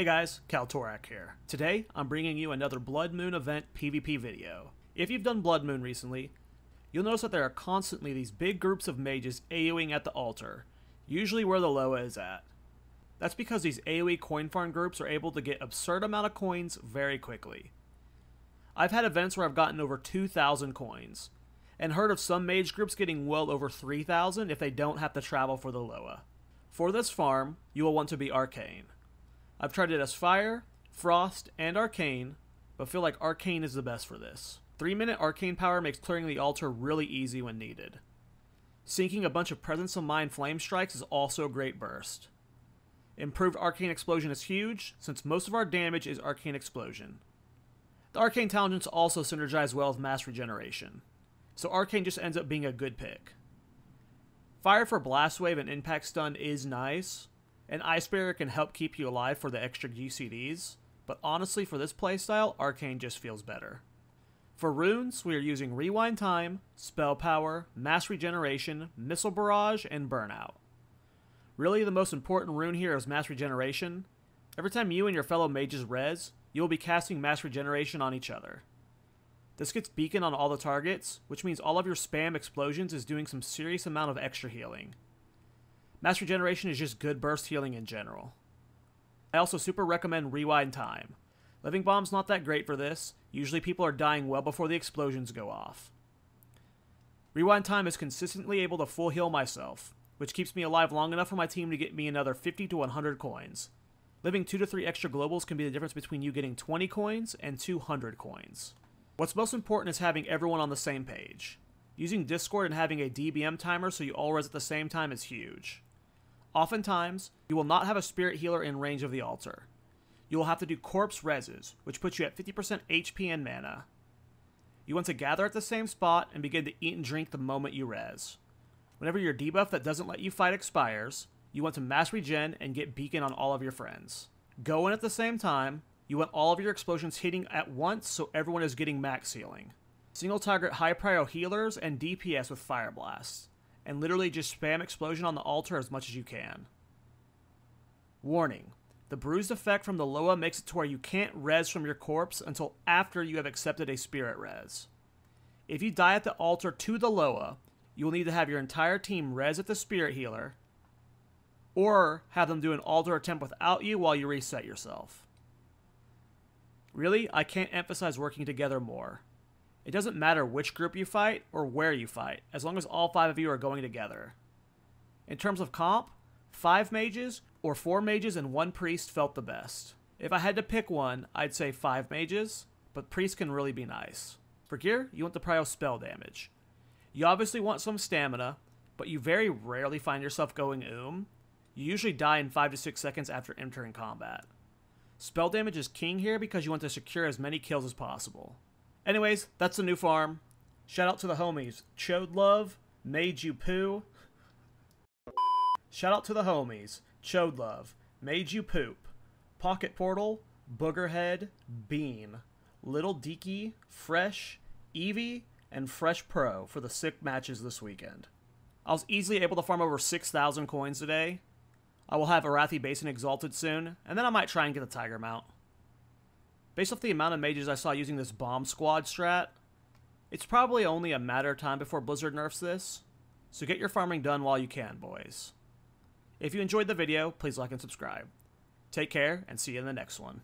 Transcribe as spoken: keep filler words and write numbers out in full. Hey guys, Kaltorak here. Today, I'm bringing you another Blood Moon event PvP video. If you've done Blood Moon recently, you'll notice that there are constantly these big groups of mages AoEing at the altar, usually where the Loa is at. That's because these AoE coin farm groups are able to get absurd amount of coins very quickly. I've had events where I've gotten over two thousand coins, and heard of some mage groups getting well over three thousand if they don't have to travel for the Loa. For this farm, you will want to be Arcane. I've tried it as Fire, Frost, and Arcane, but feel like Arcane is the best for this. three minute Arcane power makes clearing the altar really easy when needed. Sinking a bunch of Presence of Mind Flame strikes is also a great burst. Improved Arcane Explosion is huge, since most of our damage is Arcane Explosion. The Arcane Talents also synergize well with Mass Regeneration, so Arcane just ends up being a good pick. Fire for Blast Wave and Impact Stun is nice, and Ice Barrier can help keep you alive for the extra G C Ds, but honestly for this playstyle, Arcane just feels better. For runes, we are using Rewind Time, Spell Power, Mass Regeneration, Missile Barrage, and Burnout. Really, the most important rune here is Mass Regeneration. Every time you and your fellow mages res, you will be casting Mass Regeneration on each other. This gets Beacon on all the targets, which means all of your spam explosions is doing some serious amount of extra healing. Mass Regeneration is just good burst healing in general. I also super recommend Rewind Time. Living Bomb's not that great for this, usually people are dying well before the explosions go off. Rewind Time is consistently able to full heal myself, which keeps me alive long enough for my team to get me another fifty to one hundred coins. Living two to three extra globals can be the difference between you getting twenty coins and two hundred coins. What's most important is having everyone on the same page. Using Discord and having a D B M timer so you all res at the same time is huge. Oftentimes, you will not have a Spirit Healer in range of the altar. You will have to do Corpse Reses, which puts you at fifty percent H P and mana. You want to gather at the same spot and begin to eat and drink the moment you res. Whenever your debuff that doesn't let you fight expires, you want to mass regen and get Beacon on all of your friends. Go in at the same time, you want all of your explosions hitting at once so everyone is getting max healing. Single target high prio healers and D P S with Fire Blasts, and literally just spam explosion on the altar as much as you can. Warning: the Bruised effect from the Loa makes it to where you can't res from your corpse until after you have accepted a spirit res. If you die at the altar to the Loa, you will need to have your entire team res at the Spirit Healer, or have them do an altar attempt without you while you reset yourself. Really, I can't emphasize working together more. It doesn't matter which group you fight or where you fight, as long as all five of you are going together. In terms of comp, five mages or four mages and one priest felt the best. If I had to pick one, I'd say five mages, but priests can really be nice. For gear, you want the prio spell damage. You obviously want some stamina, but you very rarely find yourself going oom. You usually die in five to six seconds after entering combat. Spell damage is king here because you want to secure as many kills as possible. Anyways, that's the new farm. Shout out to the homies. Chode Love, Made You Poo. Shout out to the homies. Chode Love, Made You Poop, Pocket Portal, Boogerhead, Bean, Little Deaky, Fresh, Eevee, and Fresh Pro for the sick matches this weekend. I was easily able to farm over six thousand coins today. I will have Arathi Basin exalted soon, and then I might try and get the Tiger Mount. Based off the amount of mages I saw using this Bomb Squad strat, it's probably only a matter of time before Blizzard nerfs this, so get your farming done while you can, boys. If you enjoyed the video, please like and subscribe. Take care, and see you in the next one.